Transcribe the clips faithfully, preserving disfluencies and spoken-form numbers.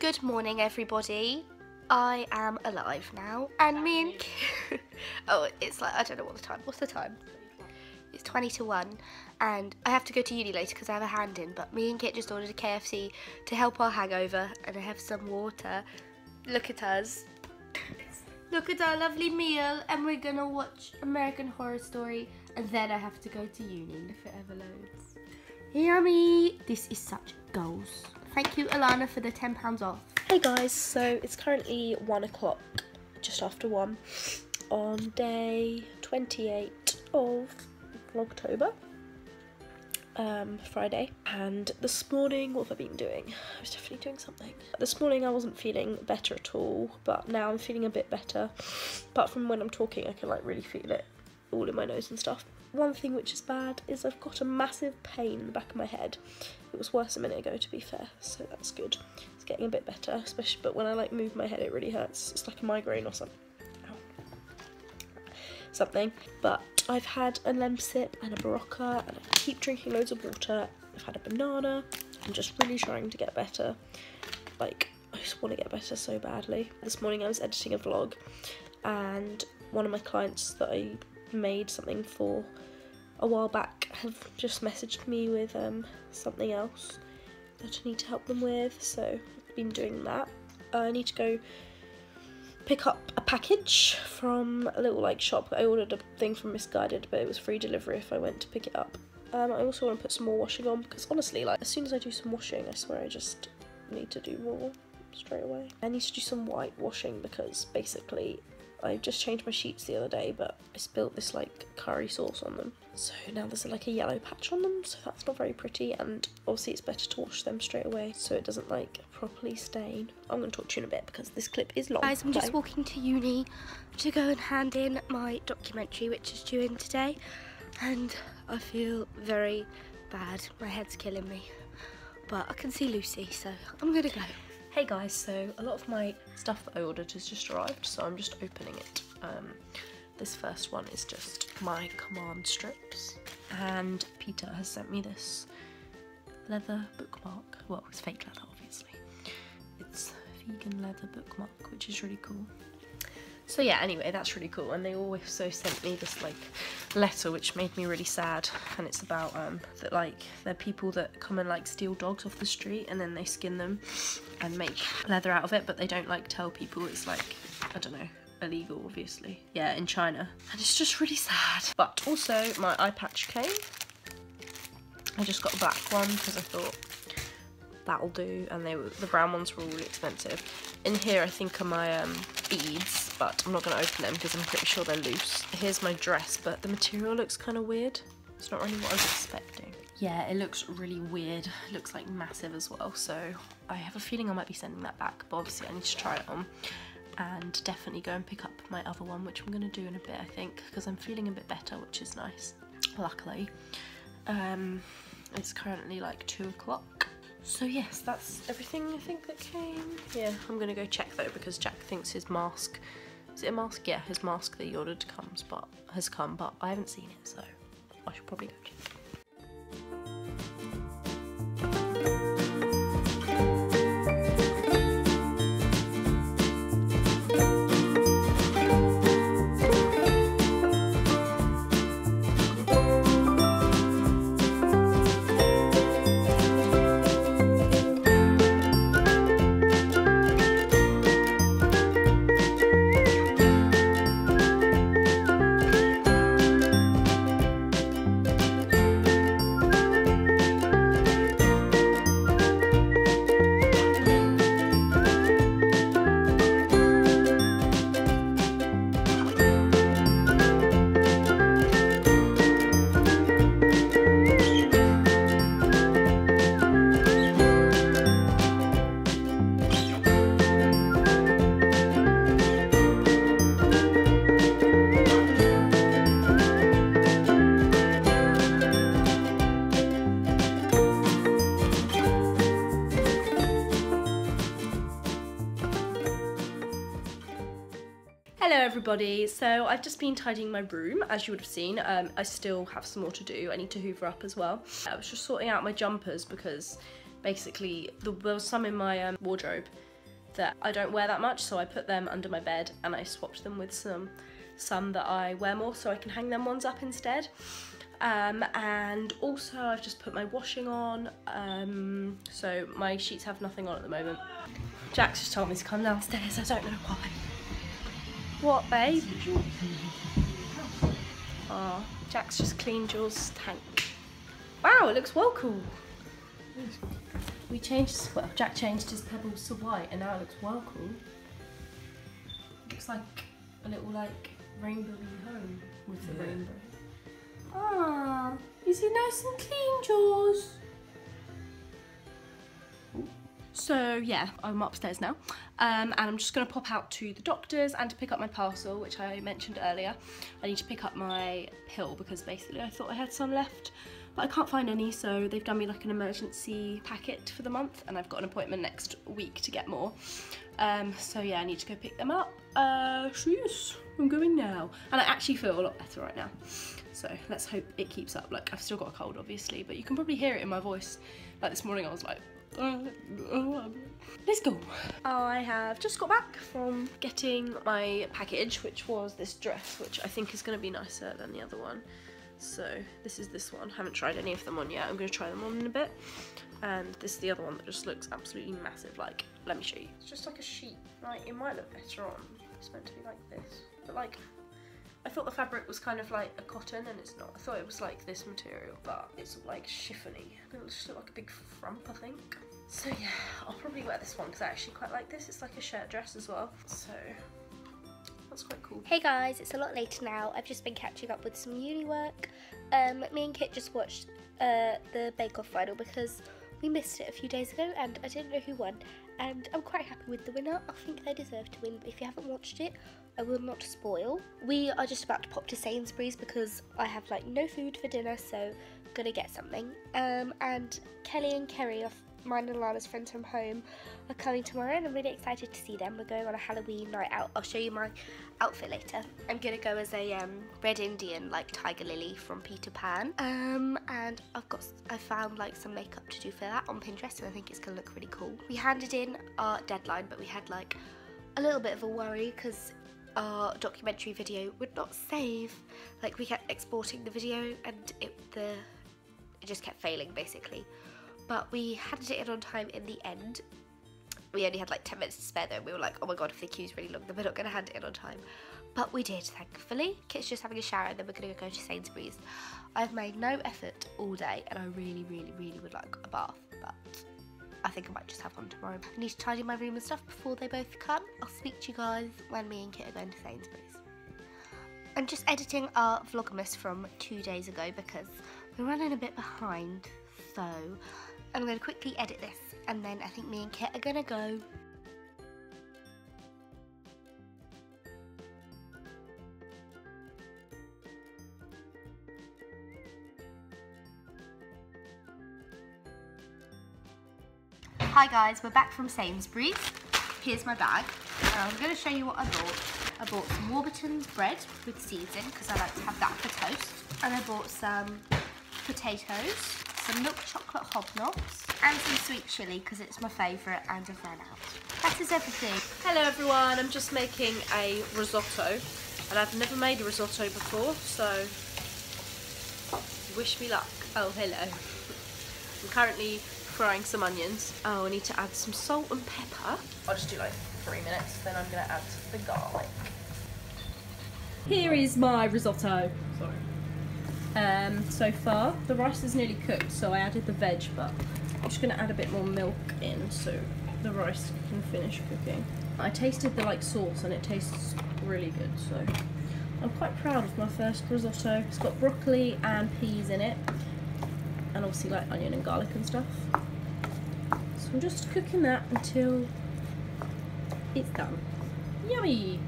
Good morning, everybody. I am alive now, and me and Kieran... oh, it's like, I don't know what the time, what's the time? It's twenty to one, and I have to go to uni later because I have a hand in, but me and Kit just ordered a K F C to help our hangover, and I have some water. Look at us. Look at our lovely meal, and we're gonna watch American Horror Story, and then I have to go to uni if it ever loads. Yummy! This is such goals. Thank you, Alana, for the ten pounds off. Hey guys, so it's currently one o'clock, just after one, on day twenty-eight of Vlogtober, um, Friday. And this morning, what have I been doing? I was definitely doing something. This morning I wasn't feeling better at all, but now I'm feeling a bit better. Apart from when I'm talking, I can like really feel it all in my nose and stuff. One thing which is bad is I've got a massive pain in the back of my head. It was worse a minute ago, to be fair, so that's good. It's getting a bit better, especially, but when I like move my head it really hurts. It's like a migraine or something. Something. But I've had a lemon sip and a Barocca, and I keep drinking loads of water. I've had a banana. I'm just really trying to get better. Like, I just want to get better so badly. This morning I was editing a vlog, and one of my clients that I made something for a while back have just messaged me with um, something else that I need to help them with, so I've been doing that. Uh, I need to go pick up a package from a little like shop. I ordered a thing from Misguided, but it was free delivery if I went to pick it up. Um, I also want to put some more washing on, because honestly, like, as soon as I do some washing, I swear I just need to do more straight away. I need to do some white washing, because basically I just changed my sheets the other day, but I spilled this like curry sauce on them, so now there's like a yellow patch on them, so that's not very pretty. And obviously it's better to wash them straight away so it doesn't like properly stain. I'm going to talk to you in a bit because this clip is long. Guys, I'm just walking to uni to go and hand in my documentary, which is due in today, and I feel very bad. My head's killing me, but I can see Lucy, so I'm going to go. Hey guys, so a lot of my stuff that I ordered has just arrived, so I'm just opening it. Um, this first one is just my command strips, and Peter has sent me this leather bookmark. Well, it's fake leather, obviously. It's vegan leather bookmark, which is really cool. So yeah, anyway, that's really cool. And they also sent me this like letter, which made me really sad. And it's about um, that like they're people that come and like steal dogs off the street, and then they skin them and make leather out of it. But they don't like tell people. It's like, I don't know, illegal, obviously. Yeah, in China. And it's just really sad. But also my eye patch came. I just got a black one because I thought that'll do. And they were, the brown ones were all really expensive. In here, I think are my um, beads. But I'm not going to open them because I'm pretty sure they're loose. Here's my dress, but the material looks kind of weird. It's not really what I was expecting. Yeah, it looks really weird. It looks like massive as well, so I have a feeling I might be sending that back, but obviously I need to try it on and definitely go and pick up my other one, which I'm going to do in a bit, I think, because I'm feeling a bit better, which is nice, luckily. Um, it's currently like two o'clock. So yes, that's everything I think that came. Yeah, I'm going to go check though, because Jack thinks his mask... Is it a mask? Yeah, his mask that he ordered comes, but has come, but I haven't seen it, so I should probably go check. Hello everybody, so I've just been tidying my room, as you would have seen. um, I still have some more to do. I need to hoover up as well. I was just sorting out my jumpers because basically there was some in my um, wardrobe that I don't wear that much, so I put them under my bed and I swapped them with some some that I wear more, so I can hang them ones up instead. Um, and also I've just put my washing on, um, so my sheets have nothing on at the moment. Jack's just told me to come downstairs, I don't know why. What, babe? Oh, Jack's just cleaned Jules' tank. Wow, it looks well cool. We changed, well, Jack changed his pebbles to white and now it looks well cool. It looks like a little like rainbowy home with the yeah. rainbow. Ah, is it nice and clean, Jules? So yeah, I'm upstairs now, um, and I'm just going to pop out to the doctor's and to pick up my parcel, which I mentioned earlier. I need to pick up my pill because basically I thought I had some left, but I can't find any, so they've done me like an emergency packet for the month, and I've got an appointment next week to get more. Um, so yeah, I need to go pick them up. Uh, yes, I'm going now, and I actually feel a lot better right now. So let's hope it keeps up. Like, I've still got a cold, obviously, but you can probably hear it in my voice. Like this morning, I was like. Let's go. I have just got back from getting my package, which was this dress, which I think is going to be nicer than the other one. So this is this one. I haven't tried any of them on yet. I'm going to try them on in a bit. And this is the other one that just looks absolutely massive. Like, let me show you. It's just like a sheet. Like, it might look better on. It's meant to be like this. But like, I thought the fabric was kind of like a cotton, and it's not. I thought it was like this material, but it's like chiffony. It'll just look like a big frump, I think. So yeah, I'll probably wear this one because I actually quite like this. It's like a shirt dress as well, so that's quite cool. Hey guys, it's a lot later now. I've just been catching up with some uni work. Um, me and Kit just watched uh, the Bake Off final because we missed it a few days ago and I didn't know who won. And I'm quite happy with the winner. I think they deserve to win, but if you haven't watched it, I will not spoil. We are just about to pop to Sainsbury's because I have like no food for dinner, so I'm gonna get something. Um, and Kelly and Kerry, are mine and Lana's friends from home, are coming tomorrow and I'm really excited to see them. We're going on a Halloween night out. I'll show you my outfit later. I'm gonna go as a um, red Indian, like Tiger Lily from Peter Pan. Um, and I've got, I found like some makeup to do for that on Pinterest and I think it's gonna look really cool. We handed in our deadline, but we had like a little bit of a worry because our documentary video would not save. Like, we kept exporting the video and it, the, it just kept failing basically. But we handed it in on time in the end. We only had like ten minutes to spare though, and we were like, oh my god, if the queue's really long, then we're not gonna hand it in on time. But we did, thankfully. Kit's just having a shower and then we're gonna go to Sainsbury's. I've made no effort all day and I really, really, really would like a bath, but I think I might just have one tomorrow. I need to tidy my room and stuff before they both come. I'll speak to you guys when me and Kit are going to Sainsbury's. I'm just editing our Vlogmas from two days ago because we're running a bit behind, so I'm going to quickly edit this and then I think me and Kit are going to go. Hi guys, we're back from Sainsbury's. Here's my bag. I'm going to show you what I bought. I bought some Warburton's bread with season because I like to have that for toast. And I bought some potatoes, some milk chocolate hobnobs, and some sweet chilli because it's my favourite and I've run out. That is everything. Hello everyone, I'm just making a risotto and I've never made a risotto before, so wish me luck. Oh, hello. I'm currently frying some onions. Oh, I need to add some salt and pepper. I'll just do like three minutes, then I'm gonna add the garlic. Here is my risotto. Sorry. Um, so far, the rice is nearly cooked, so I added the veg, but I'm just gonna add a bit more milk in so the rice can finish cooking. I tasted the like sauce and it tastes really good, so I'm quite proud of my first risotto. It's got broccoli and peas in it, and obviously like onion and garlic and stuff. So I'm just cooking that until it's done. Yummy!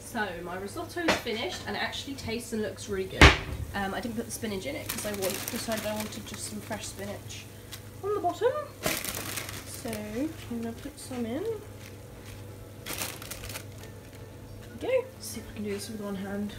So my risotto is finished and it actually tastes and looks really good. Um, I didn't put the spinach in it because I want, decided I wanted just some fresh spinach on the bottom. So I'm going to put some in. There we go. Let's see if I can do this with one hand.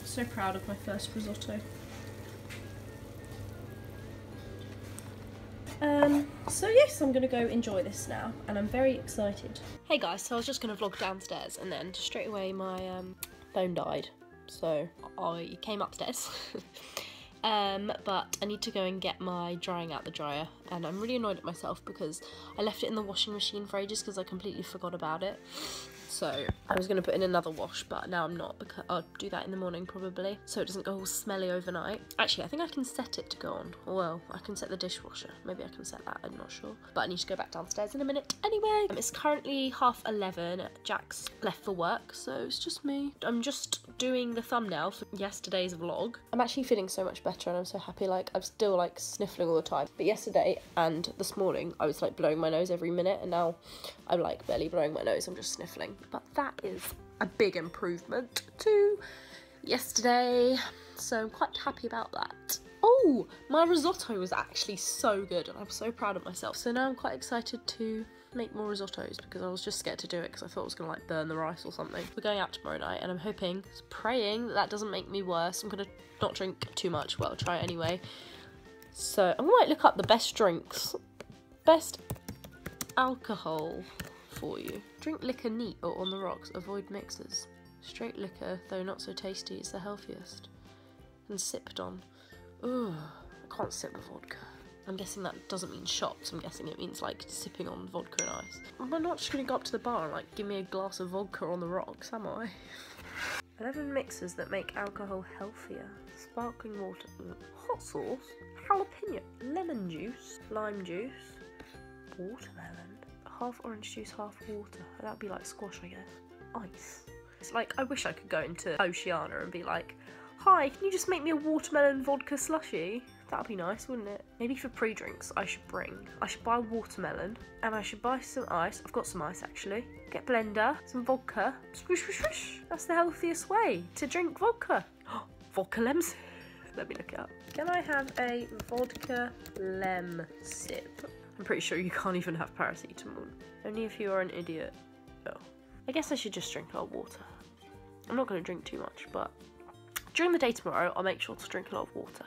I'm so proud of my first risotto. Um, So yes, I'm gonna go enjoy this now, and I'm very excited. Hey guys, so I was just gonna vlog downstairs, and then straight away my um, phone died, so I came upstairs. Um, but I need to go and get my drying out the dryer, and I'm really annoyed at myself because I left it in the washing machine for ages because I completely forgot about it. So I was going to put in another wash, but now I'm not, because I'll do that in the morning probably, so it doesn't go all smelly overnight. Actually, I think I can set it to go on. Well, I can set the dishwasher. Maybe I can set that, I'm not sure. But I need to go back downstairs in a minute anyway. Um, it's currently half eleven. Jack's left for work, so it's just me. I'm just doing the thumbnail for yesterday's vlog. I'm actually feeling so much better and I'm so happy. Like, I'm still like sniffling all the time. But yesterday and this morning, I was like blowing my nose every minute, and now I'm like barely blowing my nose. I'm just sniffling. But that is a big improvement to yesterday, so I'm quite happy about that. Oh, my risotto was actually so good, and I'm so proud of myself. So now I'm quite excited to make more risottos, because I was just scared to do it because I thought I was gonna like burn the rice or something. We're going out tomorrow night, and I'm hoping, praying that that doesn't make me worse. I'm gonna not drink too much. Well, I'll try it anyway. So I might look up the best drinks, best alcohol for you. Drink liquor neat or on the rocks, avoid mixers. Straight liquor, though not so tasty, is the healthiest. And sipped on. Ooh, I can't sip with vodka. I'm guessing that doesn't mean shots, I'm guessing it means like sipping on vodka and ice. Am I not just gonna go up to the bar and like give me a glass of vodka on the rocks, am I? eleven mixers that make alcohol healthier. Sparkling water, hot sauce, jalapeno, lemon juice, lime juice, watermelon. Half orange juice, half water. That'd be like squash, I guess. Ice. It's like, I wish I could go into Oceana and be like, hi, can you just make me a watermelon vodka slushie? That'd be nice, wouldn't it? Maybe for pre-drinks, I should bring, I should buy watermelon, and I should buy some ice. I've got some ice, actually. Get blender, some vodka. Swish, swish, swish. That's the healthiest way to drink vodka. Vodka lem sip. Let me look it up. Can I have a vodka lem sip? I'm pretty sure you can't even have paracetamol. Only if you are an idiot. Oh. I guess I should just drink a lot of water. I'm not going to drink too much, but during the day tomorrow, I'll make sure to drink a lot of water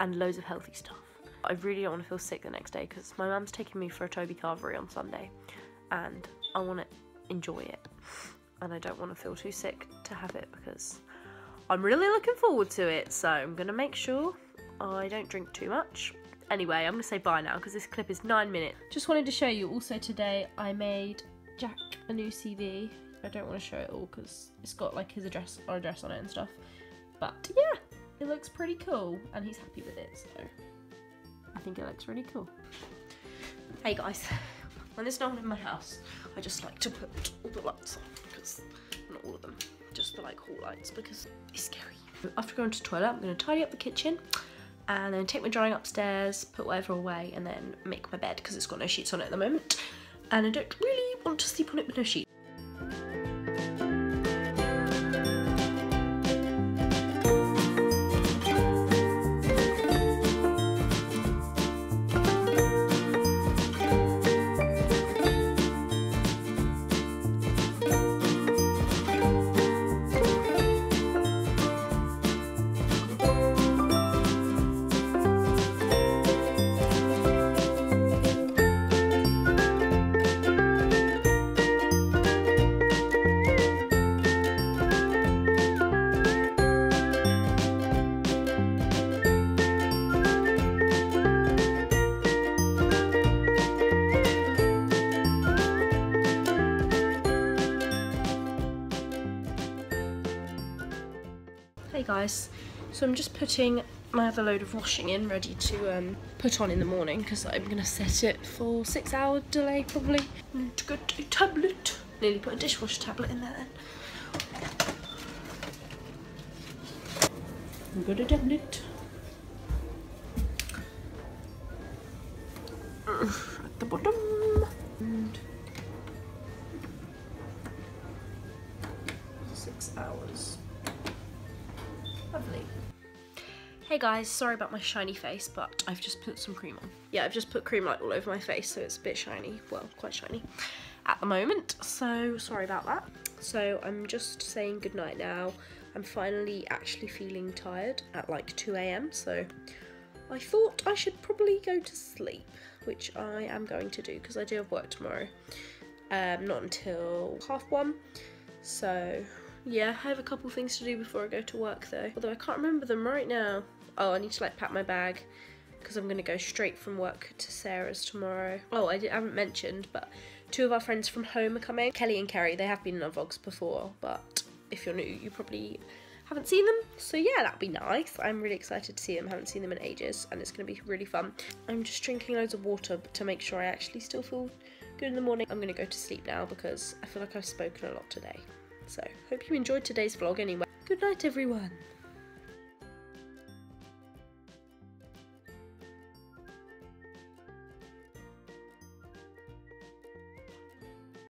and loads of healthy stuff. I really don't want to feel sick the next day because my mum's taking me for a Toby Carvery on Sunday, and I want to enjoy it. And I don't want to feel too sick to have it because I'm really looking forward to it. So I'm going to make sure I don't drink too much. Anyway, I'm gonna say bye now because this clip is nine minutes. Just wanted to show you also today I made Jack a new C V. I don't want to show it all because it's got like his address, our address on it and stuff. But yeah, it looks pretty cool and he's happy with it, so I think it looks really cool. Hey guys, when there's no one in my house, I just like to put all the lights on, because not all of them, just the like hall lights, because it's scary. After going to the toilet, I'm gonna tidy up the kitchen, and then take my drying upstairs, put whatever away, and then make my bed because it's got no sheets on it at the moment. And I don't really want to sleep on it with no sheets. Guys, so I'm just putting my other load of washing in, ready to um, put on in the morning, because I'm going to set it for six hour delay probably. Need to go to a tablet. Nearly put a dishwasher tablet in there then. Got a tablet. At the bottom. And six hours. Lovely. Hey guys, sorry about my shiny face, but I've just put some cream on. Yeah, I've just put cream like all over my face, so it's a bit shiny, well, quite shiny at the moment, so sorry about that. So I'm just saying goodnight now. I'm finally actually feeling tired at like two A M, so I thought I should probably go to sleep. which I am going to do because I do have work tomorrow. Um, not until half one. So yeah, I have a couple things to do before I go to work though. Although I can't remember them right now. Oh, I need to like pack my bag because I'm going to go straight from work to Sarah's tomorrow. Oh, I, did, I haven't mentioned, but two of our friends from home are coming. Kelly and Carrie, they have been in our vlogs before, but if you're new, you probably haven't seen them. So yeah, that'd be nice. I'm really excited to see them. I haven't seen them in ages, and it's going to be really fun. I'm just drinking loads of water to make sure I actually still feel good in the morning. I'm going to go to sleep now because I feel like I've spoken a lot today. So, hope you enjoyed today's vlog anyway. Good night, everyone.